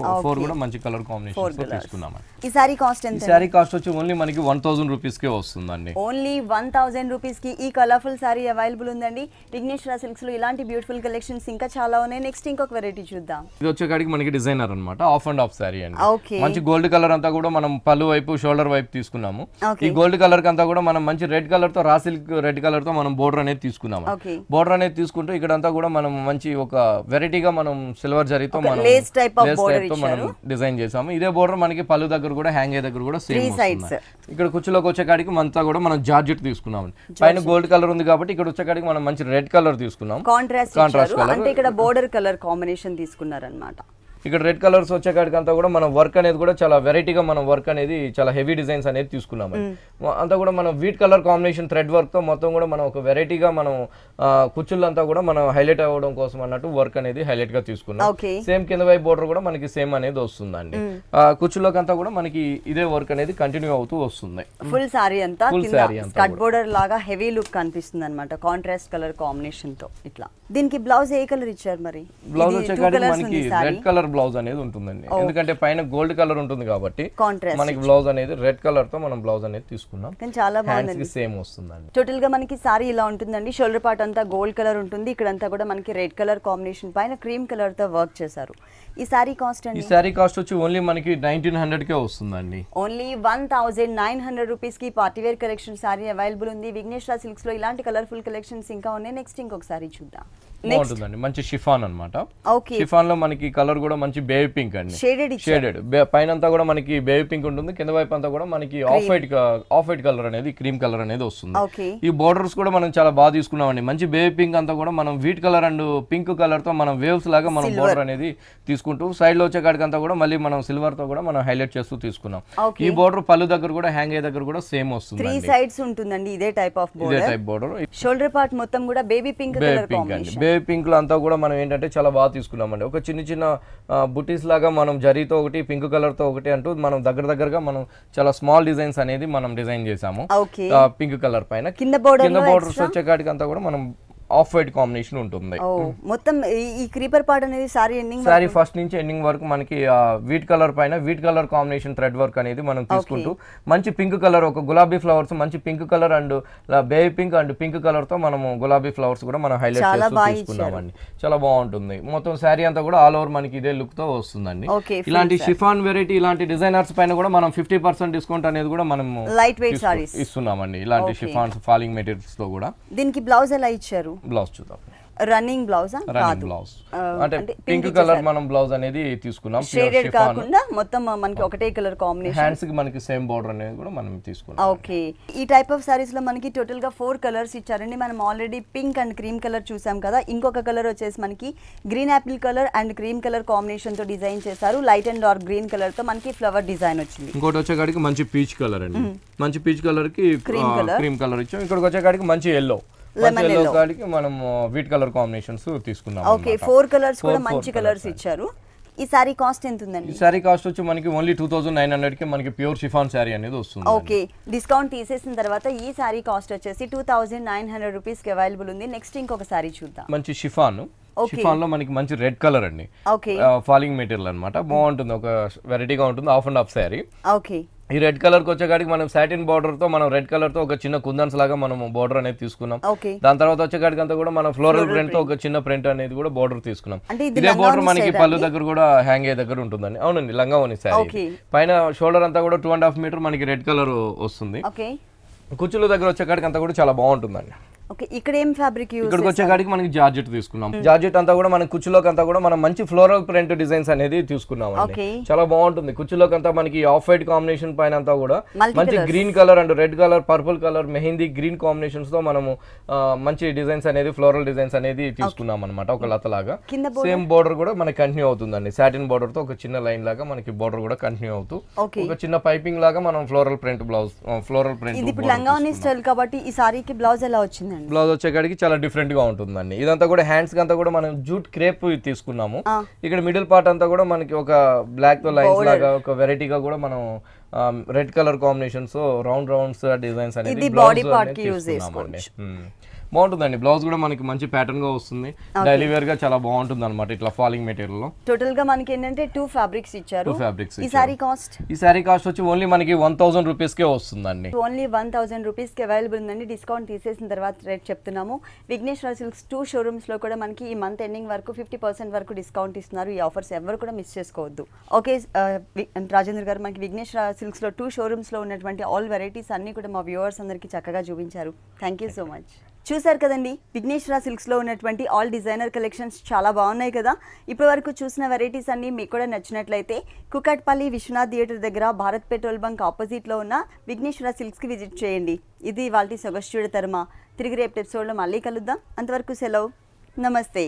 లో ఇలాంటి బ్యూటిఫుల్ కలెక్షన్స్ ఇంకా చాలా ఉన్నాయి. నెక్స్ట్ ఇంకొక వెరైటీ చూద్దాం. ఇది వచ్చేకాడికి మనకి డిజైనర్ అన్నమాట. ఆఫ్ అండ్ ఆఫ్ సారీ అండి. మంచి గోల్డ్ కలర్ అంతా కూడా మనం పళ్ళు వైపు షోల్డర్ వైపు తీసుకున్నాము. ఈ గోల్డ్ కలర్ అంతా కూడా మనం మంచి రెడ్ కలర్ తో రా సిల్క్ రెడ్ కలర్ తో మనం బోర్డర్ అనేది తీసుకున్నాము. బోర్డర్ అనేది తీసుకుంటూ ఇక్కడ అంతా కూడా మనం మంచి ఒక వెరైటీగా మనం సిల్వర్ జరీతో మనం లేస్ టైప్ ఆఫ్ బోర్డర్ ఇచ్చారు డిజైన్ చేసాము. ఇదే బోర్డర్ మనకి పల్లు దగ్గర కూడా హ్యాంగ్ దగ్గర కూడా సేమ్ వస్తుంది. ఇక్కడ కుచ్చులోకి వచ్చే కాడికి మంతా కూడా మనం జార్జెట్ తీసుకున్నాం. పైన గోల్డ్ కలర్ ఉంది కాబట్టి ఇక్కడ వచ్చే కాడికి మనం మంచి రెడ్ కలర్ తీసుకున్నాం. కాంట్రాస్ట్ ఇచ్చారు అంటే ఇక్కడ బోర్డర్ కలర్ కాంబినేషన్ తీసుకున్నారు అన్నమాట. ఇక్కడ రెడ్ కలర్స్ వచ్చే కాడికంతా కూడా మనం వర్క్ అనేది కూడా చాలా వెరైటీగా మనం వర్క్ అనేది చాలా హెవీ డిజైన్స్ అనేది తీసుకున్నాము. అంతా కూడా మనం wheat colour combination thread work తో మొత్తం కూడా మనం ఒక వెరైటీగా మనం కుచ్చులంతా కూడా మనం హైలైట్ అవ్వడం కోసం అన్నట్టు వర్క్ అనేది హైలైట్ గా తీసుకున్నాం. సేమ్ కింద వైపు బోర్డర్ కూడా మనకి సేమ్ అనేది వస్తుందండి. కుచ్చులోకి అంతా కూడా మనకి ఇదే వర్క్ అనేది కంటిన్యూ అవుతూ వస్తుంది. ఫుల్ సారీ అంతా కట్ బోర్డర్ లాగా హెవీ లుక్ కనిపిస్తుంది అన్నమాట కాంట్రాస్ట్ కలర్ కాంబినేషన్ తో. ఇట్లా దీనికి బ్లౌజ్ ఏ కలర్ ఇచ్చారు మరి? బ్లౌజ్ వచ్చే కాడికి మనకి రెడ్ కలర్ బ్లౌజ్ అనేది ఉంటుందండి. ఎందుకంటే పైన గోల్డ్ కలర్ ఉంటుంది కాబట్టి మనకి బ్లౌజ్ అనేది రెడ్ కలర్ తో మనం బ్లౌజ్ అనేది తీసుకున్నాం. చాలా బాగుంది. సేమ్ వస్తుందండి. టోటల్ గా మనకి సారీ ఇలా ఉంటుందండి. షోల్డర్ పార్ట్ అంతా గోల్డ్ కలర్ ఉంటుంది. ఇక్కడంతా కూడా మనకి రెడ్ కలర్ కాంబినేషన్ పైన క్రీమ్ కలర్ తో వర్క్ చేశారు. ఈ సారీ కాస్ట్ అండి, ఈ సారీ కాస్ట్ వచ్చి ఓన్లీ మనకి 1900 కే వస్తుందండి. ఓన్లీ 1900 రూపీస్ కి party wear collection sari available ఉంది. విఘ్నేశ్వర సిల్క్స్ లో ఇలాంటి కలర్ఫుల్ కలెక్షన్స్ ఇంకా ఉన్నాయి. నెక్స్ట్ ఇంకొక సారీ చూద్దాం. బాగుంటుందండి. మంచి షిఫాన్ అనమాట. షిఫాన్ లో మనకి కలర్ కూడా మంచి బేబీ పింక్ అండి. షేడెడ్ పైన అంతా కూడా మనకి బేబీ పింక్ ఉంటుంది. కింద వైపు అంతా కూడా మనకి ఆఫ్ వైట్ కలర్ అనేది క్రీమ్ కలర్ అనేది వస్తుంది. ఈ బోర్డర్స్ కూడా మనం చాలా బాగా తీసుకున్నామండి. మంచి బేబీ పింక్ అంతా కూడా మనం wheat colour and pink colour తో మనం వేవ్స్ లాగా మనం బోర్డర్ అనేది తీసుకుంటూ సైడ్ లో వచ్చే కాడికంతా కూడా మళ్ళీ మనం సిల్వర్ తో కూడా మనం హైలైట్ చేస్తూ తీసుకున్నాం. ఈ బోర్డర్ పళ్ళు దగ్గర కూడా హ్యాంగ్ అయ్యే దగ్గర కూడా సేమ్ వస్తుంది. 3 సైడ్స్ ఉంటుందండి ఇదే టైప్ ఆఫ్ బోర్డర్. ఇదే టైప్ బోర్డర్ షోల్డర్ పార్ట్ మొత్తం కూడా baby pink colour combination. Pink లో అంతా కూడా మనం ఏంటంటే చాలా బాగా తీసుకున్నామండి. ఒక చిన్న చిన్న బుటీస్ లాగా మనం జరీతో ఒకటి పింక్ కలర్ తో ఒకటి అంటూ మనం దగ్గర దగ్గరగా మనం చాలా స్మాల్ డిజైన్స్ అనేది మనం డిజైన్ చేసాము. పింక్ కలర్ పైన కింద బోర్డర్స్ వచ్చే కాడికి అంతా కూడా మనం ఆఫ్ వైట్ కాంబినేషన్ ఉంటుంది. మొత్తం ఈ క్రీపర్ పార్ట్ అనేది సారీ ఫస్ట్ నుంచి ఎండింగ్ వరకు మనకి వీట్ కలర్ పైన wheat colour combination thread work అనేది మనం తీసుకుంటూ మంచి పింక్ కలర్ ఒక గులాబీ ఫ్లవర్స్ మంచి pink colour and baby pink and pink colour తో మనం గులాబీ ఫ్లవర్స్ కూడా మనం హైలైట్ చేస్తూ తీసుకున్నామండి. చాలా బాగుంటుంది. మొత్తం సారీ అంతా కూడా ఆల్ ఓవర్ మనకి ఇదే లుక్ తో వస్తుందండి. ఇలాంటి షిఫాన్ వెరైటీ ఇలాంటి డిజైనర్స్ పైన కూడా మనం 50% డిస్కౌంట్ అనేది కూడా మనం లైట్ వెయిట్ సారీస్ ఇస్తున్నామండి. ఇలాంటి షిఫాన్స్ ఫాలింగ్ మెటీరియల్స్ లో కూడా. దీనికి బ్లౌజ్ ఎలా ఇచ్చారు? బ్లౌజ్ చూద్దాం. రన్నింగ్ బ్లౌజ్ అంటే పింక్ కలర్ మనం బ్లౌజ్ అనేది తీసుకున్నాం. షేడెడ్ కాకుండా మొత్తం మనకి ఒకటే కలర్ కాంబినేషన్. హ్యాండ్స్ కి మనకి సేమ్ బోర్డర్ అనేది కూడా మనం తీసుకున్నాం. ఓకే. ఈ టైప్ ఆఫ్ సారీస్ లో మనకి టోటల్ గా 4 కలర్స్ ఇచ్చారండి. మనం already pink and cream colour చూసాం కదా. ఇంకొక కలర్ వచ్చేసి మనకి green apple colour and cream colour combination తో డిజైన్ చేశారు. Light and dark green colour తో మనకి ఫ్లవర్ డిజైన్ వచ్చింది. ఇంకోటి వచ్చే కాడికి మంచి పీచ్ కలర్ అండి. మంచి పీచ్ కలర్ కి క్రీమ్ కలర్ ఇచ్చాం. ఇంకొక వచ్చే కాడికి మంచి yellow కాడికి మనం వీట్ కలర్ కాంబినేషన్స్ తీసుకున్నాం. ఓకే. 4 కలర్స్ కూడా మంచి కలర్స్ ఇచ్చారు. ఈ సారీ కాస్ట్ ఎంత ఉందండి? ఈ సారీ కాస్ట్ వచ్చి మనకి ఓన్లీ 2900 కి మనకి ప్యూర్ షిఫాన్ సారీ అనేది వస్తుంది. ఓకే. డిస్కౌంట్ తీసేసిన తర్వాత ఈ సారీ కాస్ట్ వచ్చేసి 2900 రూపీస్ కి అవైలబుల్ ఉంది. నెక్స్ట్ ఇంకొక సారీ చూద్దాం. మంచి షిఫాన్. షిఫాన్ లో మనకి మంచి రెడ్ కలర్ అండి. ఫాలింగ్ మెటీరియల్ అన్నమాట. బాగుంటుంది. ఒక వెరైటీగా ఉంటుంది. Half and half sari. Okay. ఈ రెడ్ కలర్ కి వచ్చేకాడికి మనం సాటిన్ బార్డర్ తో మనం రెడ్ కలర్ తో ఒక చిన్న కుందన్స్ లాగా మనం బోర్డర్ అనేది తీసుకున్నాం. దాని తర్వాత వచ్చేకాడికి అంతా కూడా మనం ఫ్లోరల్ ప్రింట్ తో ఒక చిన్న ప్రింట్ అనేది కూడా బోర్డర్ తీసుకున్నాం. ఇదే బోర్డర్ మనకి పళ్ళు దగ్గర కూడా హ్యాంగ్ అయ్యే దగ్గర ఉంటుందండి. అవునండి. లంగా ఓని సారీ పైన షోల్డర్ అంతా కూడా 2.5 మీటర్ మనకి రెడ్ కలర్ వస్తుంది. కుచ్చుల దగ్గర వచ్చేకాడికి అంతా కూడా చాలా బాగుంటుందండి. ఇక్కడ ఏం ఫ్యాబ్రిక్ యూస్? ఇక్కడికి వచ్చే కాడికి మనకి జార్జెట్ తీసుకున్నాం. జార్జెట్ అంతా కూడా మన కుచ్చులోకి అంతా కూడా మనం మంచి ఫ్లోరల్ ప్రింట్ డిజైన్స్ అనేది తీసుకున్నాం. చాలా బాగుంటుంది. కుచ్చులోకి అంతా మనకి ఆఫ్ వైట్ కాంబినేషన్ పైన అంతా కూడా మంచి green colour and red colour purple colour mehndi green combinations తో మనము మంచి డిజైన్స్ అనేది ఫ్లోరల్ డిజైన్స్ అనేది తీసుకున్నాం అనమాట. ఒక లతలాగా సేమ్ బోర్డర్ కూడా మనకి కంటిన్యూ అవుతుందండి. సాటిన్ బోర్డర్ తో ఒక చిన్న లైన్ లాగా మనకి బోర్డర్ కూడా కంటిన్యూ అవుతూ ఒక చిన్న పైపింగ్ లాగా మనం ఫ్లోరల్ ప్రింట్ ఇప్పుడు లంగావని స్టైల్ కాబట్టి ఈ సారీకి బ్లౌజ్ ఎలా వచ్చింది? బ్లౌజ్ వచ్చేకాడికి చాలా డిఫరెంట్ గా ఉంటుందండి. ఇదంతా కూడా హ్యాండ్స్ అంతా కూడా మనం జూట్ క్రేప్ తీసుకున్నాము. ఇక్కడ మిడిల్ పార్ట్ అంతా కూడా మనకి ఒక బ్లాక్ తో లైన్స్ లాగా ఒక వెరైటీగా కూడా మనం red colour combinations rounds designs అనేది బాడీ పార్ట్ కి యూస్ చేసుకోవచ్చు. బాగుంటుందండి. బ్లౌజ్ కూడా మనకి మంచి ప్యాటర్న్ గా వస్తుంది. డైలీ వేర్ గా చాలా బాగుంటుంది అన్నమాట. ఇట్లా ఫాలింగ్ మెటీరియల్ లో టోటల్ గా మనకి ఏంటంటే 2 ఫ్యాబ్రిక్స్ ఇచ్చారు. ఈ సారీ కాస్ట్ వచ్చి ఓన్లీ మనకి 1000 రూపీస్ కే వస్తుందండి. ఓన్లీ 1000 రూపీస్ కి అవైలబుల్ ఉందండి. డిస్కౌంట్ తీసేసిన తర్వాత రేట్ చెప్తున్నాము. విఘ్నేశ్వర సిల్క్స్ 2 షోరూమ్స్ లో కూడా మనకి ఈ మంత్ ఎండింగ్ వరకు 50% వరకు డిస్కౌంట్ ఇస్తున్నారు. ఈ ఆఫర్స్ ఎవరు కూడా మిస్ చేసుకోవద్దు. ఓకే రాజేంద్ర గారు, మనకి విఘ్నేశ్వర సిల్క్స్ లో 2 షోరూమ్స్ లో ఉన్నటువంటి ఆల్ వెరైటీస్ అన్ని కూడా మా వ్యూవర్స్ అందరికీ చక్కగా చూపించారు. Thank you so much. చూశారు కదండి విఘ్నేశ్వర సిల్క్స్ లో ఉన్నటువంటి ఆల్ డిజైనర్ కలెక్షన్స్ చాలా బాగున్నాయి కదా। ఇప్పటివరకు చూసిన వెరైటీస్ అన్ని మీకు కూడా నచ్చినట్లయితే కుకట్పల్లి విశ్వనాథ్ థియేటర్ దగ్గర భారత్ పెట్రోల్ బంక్ ఆపోజిట్ లో ఉన్న విఘ్నేశ్వర సిల్క్స్ కి విజిట్ చేయండి। ఇది ఇవాల్టి సొగసు చూడ తరమా। తిరిగి రేపటి ఎపిసోడ్ లో మళ్ళీ కలుద్దాం। అంతవరకు సెలవు, నమస్తే।